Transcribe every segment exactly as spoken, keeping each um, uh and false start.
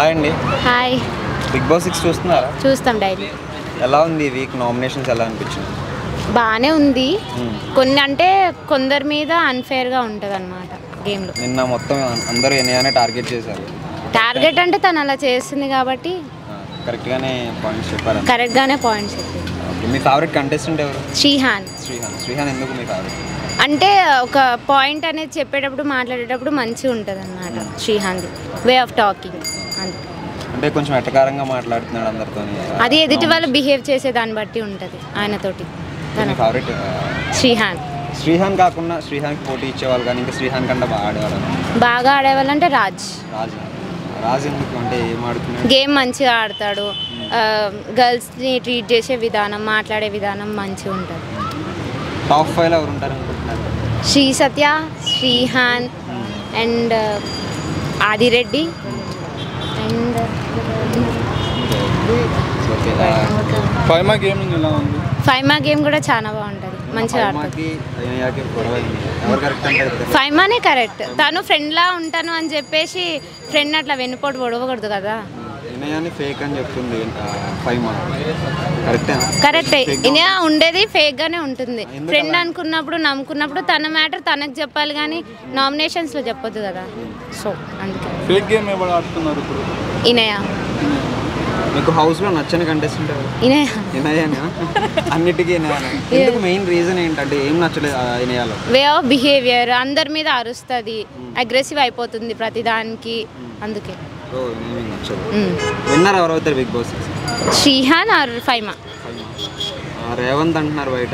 Hi అండి. Hi. Big boss six చూస్తున్నారా? చూస్తాం డైలీ. ఎలా ఉంది ఈ వీక్ నామినేషన్స్ ఎలా అనిపించింది? బానే ఉంది. కొన్ని అంటే కొందరి మీద అన్ఫేర్ గా ఉంటదన్నమాట గేమ్ లో. నిన్న మొత్తం అందరూ ఎనియానే టార్గెట్ చేశారు. టార్గెట్ అంటే తన అలా చేస్తుంది కాబట్టి కరెక్ట్ గానే పాయింట్స్ చెప్పారు. కరెక్ట్ గానే పాయింట్స్ చెప్పారు. మీ ఫేవరెట్ కంటెస్టెంట్ ఎవరు? శ్రీహాన్. శ్రీహాన్ శ్రీహాన్ ఎందుకు మీ ఫేవరెట్? అంటే ఒక పాయింట్ అనేది చెప్పేటప్పుడు మాట్లాడేటప్పుడు మంచిగా ఉంటుంది అన్నమాట. శ్రీహాన్ వే ఆఫ్ టాకింగ్ అంటే కొంచెం ఎట్టకారంగా మాట్లాడుతున్నాడు అందరితోని. అది ఎదుటి వాళ్ళు బిహేవ్ చేసే దాన్ని బట్టి ఉంటుంది ఆయనతోటి. తన ఫేవరెట్ శ్రీహాన్. శ్రీహాన్ కాకుండా శ్రీహాన్కి పోటీ ఇచ్చేవాళ్ళు కానీ ఇంకా శ్రీహాన్ కంటే బాగా ఆడేవాళ్ళు బాగా ఆడేవాళ్ళు అంటే రాజ్. రాజ్ రాజ్ ఎందుకు అంటే ఏం ఆడుతున్నాడు? గేమ్ మంచిగా ఆడతాడు. గర్ల్స్ని ట్రీట్ చేసే విధానం మాట్లాడే విధానం మంచిగా ఉంటుంది. టాప్ ఫైవ్ ఎవరు ఉంటారు అనుకుంటున్నారు? Srisatya, Shrihan and Adireddy and Faima game. Faima game కూడా చాలా బాగుంటుంది, మంచిగా ఆడుతుంది. ఫైమానే కరెక్ట్. తను ఫ్రెండ్లా ఉంటాను అని చెప్పేసి ఫ్రెండ్ అట్లా వెన్నుపోటు పొడవకూడదు కదా. కరెక్టే, ఇనే ఉండేది ఫేక్ గానే ఉంటుంది. ఫ్రెండ్ అనుకున్నప్పుడు నమ్ముకున్నప్పుడు తన మ్యాటర్ తనకు చెప్పాలి కానీ నామినేషన్స్ లో చెప్పొద్దు కదా. సో అందుకే ఫేక్ గేమ్ ఎవరు ఆడుతున్నారు ఇప్పుడు? ఇనేయా. మీకు హౌస్ లో నచ్చని కంటెస్టెంట్ ఎవరు? ఇనేయా. ఇనేయానా? అన్నిటికీ ఇనేయానా? ఎందుకు మెయిన్ రీజన్ ఏంటంటే ఏం నచ్చలేదు ఇనేయాలో? వే ఆఫ్ బిహేవియర్, అందరి మీద అరుస్తుంది, అగ్రెసివ్ అయిపోతుంది ప్రతిదానికి, అందుకే. విన్నర్ ఎవరు అవుతారు Bigg Boss? Shrihan or Faima? Revanth అంటున్నారు బయట.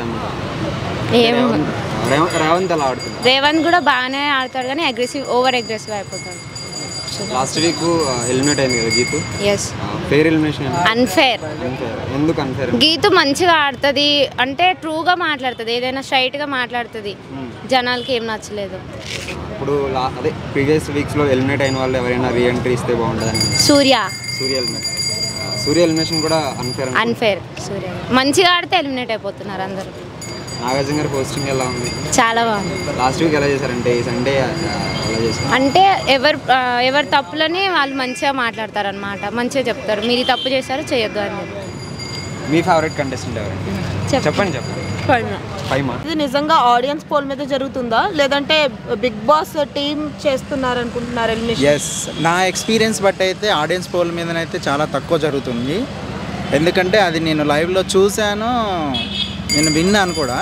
రేవంత్ అలా ఆడుతుంది. రేవంత్ కూడా బాగానే ఆడతాడు కానీ అగ్రెసివ్, ఓవర్ అగ్రెసివ్ అయిపోతాడు. లాస్ట్ వీక్ ఎలిమినేట్ అయింది కదా Geethu. Yes. Fair elimination. Unfair. ఎందుకు అన్ఫేర్? గీతు మంచిగా ఆడుతుంది అంటే ట్రూగా మాట్లాడుతుంది, ఏదైనా స్ట్రైట్గా మాట్లాడుతుంది, జనాలకి ఏం నచ్చలేదు. ఇప్పుడు అదే ప్రీవియస్ వీక్స్లో ఎలిమినేట్ అయిన వాళ్ళు ఎవరైనా రీఎంట్రీ ఇస్తే బాగుంటుందని. సూర్య. సూర్య ఎలిమినేట్. సూర్య ఎలిమినేషన్ కూడా అన్ఫేర్. అన్ఫేర్. సూర్య మంచిగా ఆడితే ఎలిమినేట్ అయిపోతున్నారు అందరూ. నాగార్జున గారి పోస్టింగ్ ఎలా ఉంది? చాలా బాగుంది. లాస్ట్ వీక్ ఎలా చేశారంటే ఈ సండే ఎలా చేశారు అంటే ఎవరు ఎవరు తప్పులని వాళ్ళు మంచిగా మాట్లాడతారు అనమాట, మంచిగా చెప్తారు మీరు తప్పు చేశారు చేయొద్దు అని. మీ ఫేవరెట్ కంటెస్టెంట్ ఎవరు చెప్పండి? చెప్పండి. ఇది నిజంగా ఆడియన్స్ పోల్ మీద జరుగుతుందా లేదంటే బిగ్ బాస్ టీమ్ చేస్తున్నారు అనుకుంటున్నారు ఎలిమినేషన్? ఎస్, నా ఎక్స్పీరియన్స్ బట్ అయితే ఆడియన్స్ పోల్ మీదనైతే చాలా తక్కువ జరుగుతుంది. ఎందుకంటే అది నేను లైవ్లో చూశాను, నేను విన్నాను కూడా.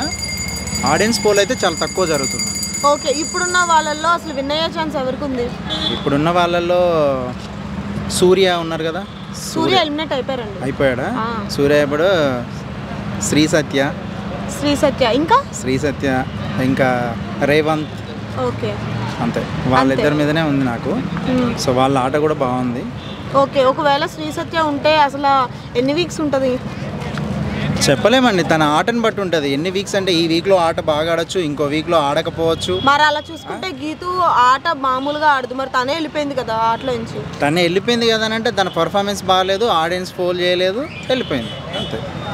ఆడియన్స్ పోల్ అయితే చాలా తక్కువ జరుగుతుంది. ఓకే, ఇప్పుడున్న వాళ్ళల్లో అసలు విన్ అయ్యే ఛాన్స్ ఎవరికి ఉంది? ఇప్పుడున్న వాళ్ళల్లో సూర్య ఉన్నారు కదా. సూర్య ఎలిమినేట్ అయిపోయారండి. అయిపోయాడా? సూర్య ఇప్పుడు శ్రీసత్య. శ్రీసత్య ఇంకా శ్రీసత్య ఇంకా రేవంత్. ఓకే, అంతే. వాళ్ళిద్దరి మీదనే ఉంది నాకు. సో వాళ్ళ ఆట కూడా బాగుంది. ఓకే, ఒకవేళ శ్రీసత్య ఉంటే అసలు ఎన్ని వీక్స్ ఉంటుంది చెప్పలేమండి. తన ఆటను బట్టి ఉంటుంది ఎన్ని వీక్స్ అంటే. ఈ వీక్లో ఆట బాగా ఆడచ్చు, ఇంకో వీక్లో ఆడకపోవచ్చు. మరి అలా చూసుకుంటే గీతు ఆట మామూలుగా ఆడదు, మరి తనే వెళ్ళిపోయింది కదా ఆటలో నుంచి. తనే వెళ్ళిపోయింది కదా అని అంటే తన పర్ఫార్మెన్స్ బాగాలేదు, ఆడియన్స్ పోల్ చేయలేదు, వెళ్ళిపోయింది అంతే.